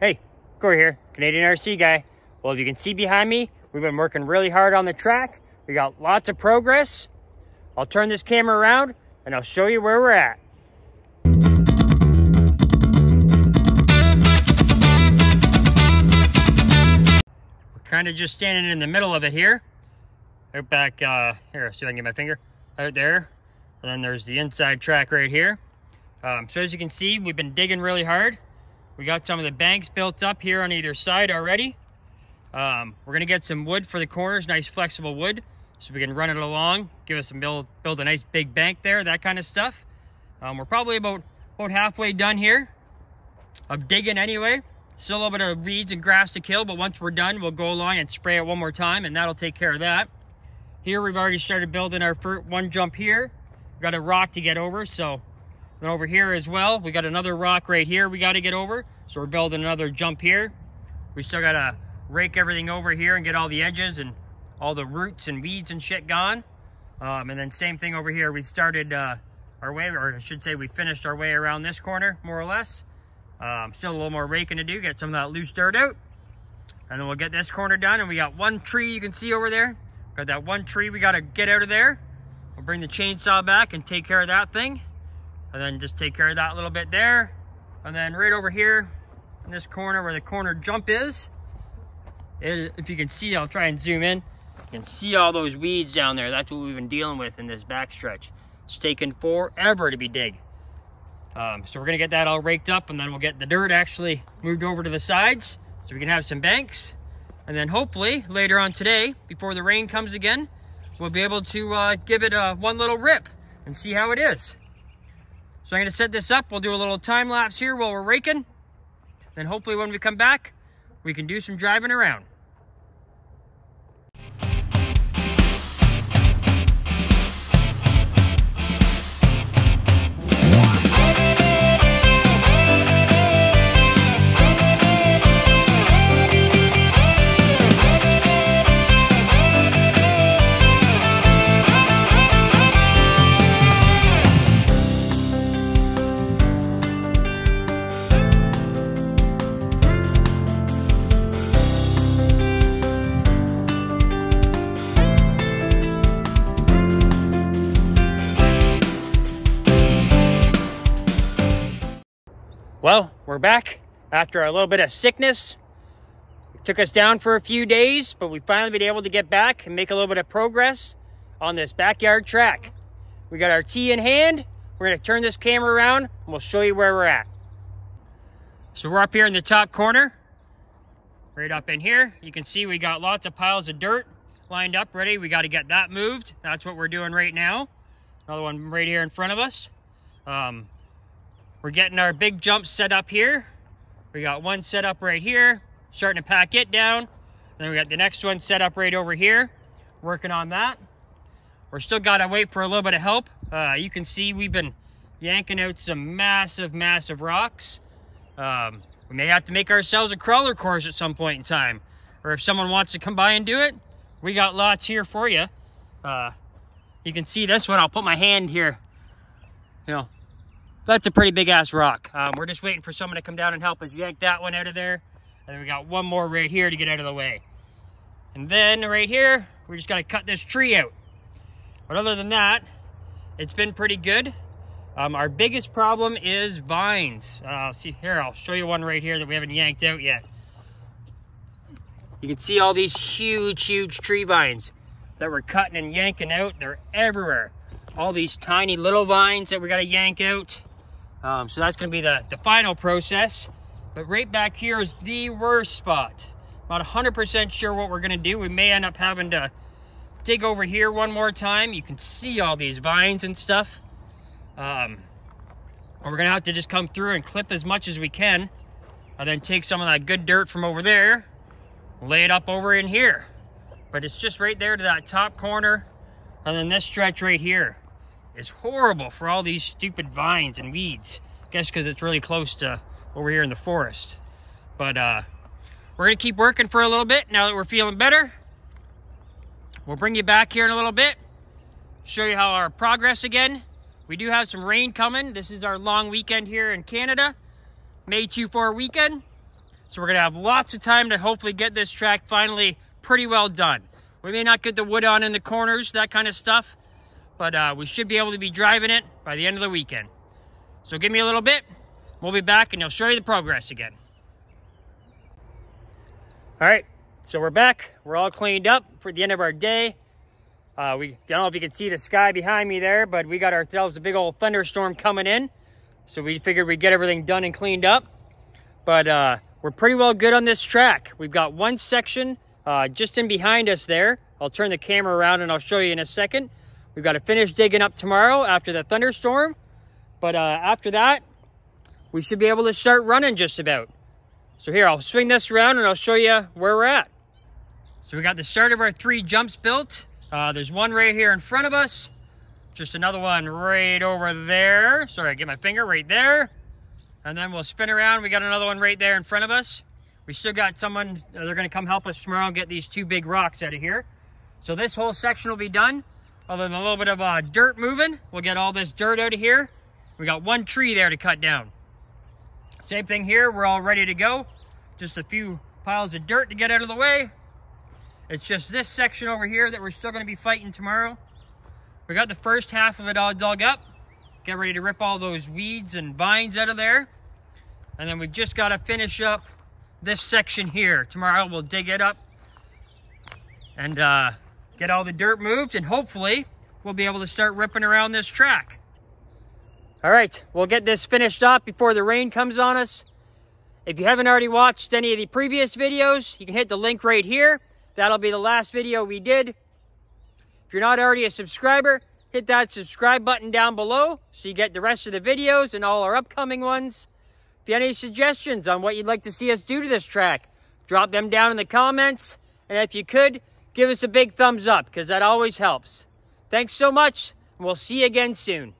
Hey, Corey here, Canadian RC Guy. Well, if you can see behind me, we've been working really hard on the track. We got lots of progress. I'll turn this camera around and I'll show you where we're at. We're kind of just standing in the middle of it here. Right back, here, see if I can get my finger. Right there. And then there's the inside track right here. So as you can see, we've been digging really hard. We got some of the banks built up here on either side already. We're gonna get some wood for the corners, nice flexible wood, so we can run it along, give us some build a nice big bank there, that kind of stuff. We're probably about halfway done here. I'm digging anyway. Still a little bit of weeds and grass to kill, but once we're done, we'll go along and spray it one more time, and that'll take care of that. Here, we've already started building our first one jump here. We've got a rock to get over, so then over here as well, we got another rock right here we got to get over. So we're building another jump here. We still got to rake everything over here and get all the edges and all the roots and weeds and shit gone. And then same thing over here. We started our way, or I should say we finished our way around this corner, more or less. Still a little more raking to do, get some of that loose dirt out. And then we'll get this corner done. And we got one tree you can see over there. Got that one tree we got to get out of there. We'll bring the chainsaw back and take care of that thing. And then just take care of that little bit there. And then right over here in this corner where the corner jump is, if you can see, I'll try and zoom in. You can see all those weeds down there. That's what we've been dealing with in this back stretch. It's taken forever to be dig. So we're gonna get that all raked up, and then we'll get the dirt actually moved over to the sides so we can have some banks. And then hopefully later on today, before the rain comes again, we'll be able to give it one little rip and see how it is. So I'm gonna set this up. We'll do a little time lapse here while we're raking. Then hopefully when we come back, we can do some driving around. Well, we're back after a little bit of sickness. It took us down for a few days, but we finally been able to get back and make a little bit of progress on this backyard track. We got our tea in hand. We're gonna turn this camera around and we'll show you where we're at. So we're up here in the top corner, right up in here. You can see we got lots of piles of dirt lined up ready. We gotta get that moved. That's what we're doing right now. Another one right here in front of us. We're getting our big jump set up here. We got one set up right here, starting to pack it down. And then we got the next one set up right over here, working on that. We're still gotta wait for a little bit of help. You can see we've been yanking out some massive rocks. We may have to make ourselves a crawler course at some point in time, or if someone wants to come by and do it, we got lots here for you. You can see this one, I'll put my hand here, you know, that's a pretty big ass rock. We're just waiting for someone to come down and help us yank that one out of there. And then we got one more right here to get out of the way. And then right here, we just gotta cut this tree out. But other than that, it's been pretty good. Our biggest problem is vines. See here, I'll show you one right here that we haven't yanked out yet. You can see all these huge tree vines that we're cutting and yanking out. They're everywhere. All these tiny little vines that we gotta yank out. So that's going to be the final process. But right back here is the worst spot. Not 100% sure what we're going to do. We may end up having to dig over here one more time. You can see all these vines and stuff. We're going to have to just come through and clip as much as we can. And then take some of that good dirt from over there. Lay it up over in here. But it's just right there to that top corner. And then this stretch right here. It's horrible for all these stupid vines and weeds. I guess because it's really close to over here in the forest. But we're going to keep working for a little bit now that we're feeling better. We'll bring you back here in a little bit. Show you how our progress again. We do have some rain coming. This is our long weekend here in Canada. May 24 weekend. So we're gonna have lots of time to hopefully get this track finally pretty well done. We may not get the wood on in the corners, that kind of stuff, but we should be able to be driving it by the end of the weekend. So give me a little bit, we'll be back and I'll show you the progress again. All right, so we're back. We're all cleaned up for the end of our day. I don't know if you can see the sky behind me there, but we got ourselves a big old thunderstorm coming in. So we figured we'd get everything done and cleaned up. But we're pretty well good on this track. We've got one section just in behind us there. I'll turn the camera around and I'll show you in a second. We've got to finish digging up tomorrow after the thunderstorm. But after that, we should be able to start running just about. So here, I'll swing this around and I'll show you where we're at. So we got the start of our three jumps built. There's one right here in front of us. Just another one right over there. Sorry, I get my finger right there. And then we'll spin around. We got another one right there in front of us. We still got someone, they're gonna come help us tomorrow and get these two big rocks out of here. So this whole section will be done. Other than a little bit of dirt moving, we'll get all this dirt out of here. We got one tree there to cut down. Same thing here, we're all ready to go. Just a few piles of dirt to get out of the way. It's just this section over here that we're still gonna be fighting tomorrow. We got the first half of it all dug up. Get ready to rip all those weeds and vines out of there. And then we've just got to finish up this section here. Tomorrow we'll dig it up and get all the dirt moved, and hopefully we'll be able to start ripping around this track. All right, we'll get this finished up before the rain comes on us. If you haven't already watched any of the previous videos, you can hit the link right here. That'll be the last video we did. If you're not already a subscriber, hit that subscribe button down below so you get the rest of the videos and all our upcoming ones. If you have any suggestions on what you'd like to see us do to this track, drop them down in the comments. And if you could, give us a big thumbs up, because that always helps. Thanks so much, and we'll see you again soon.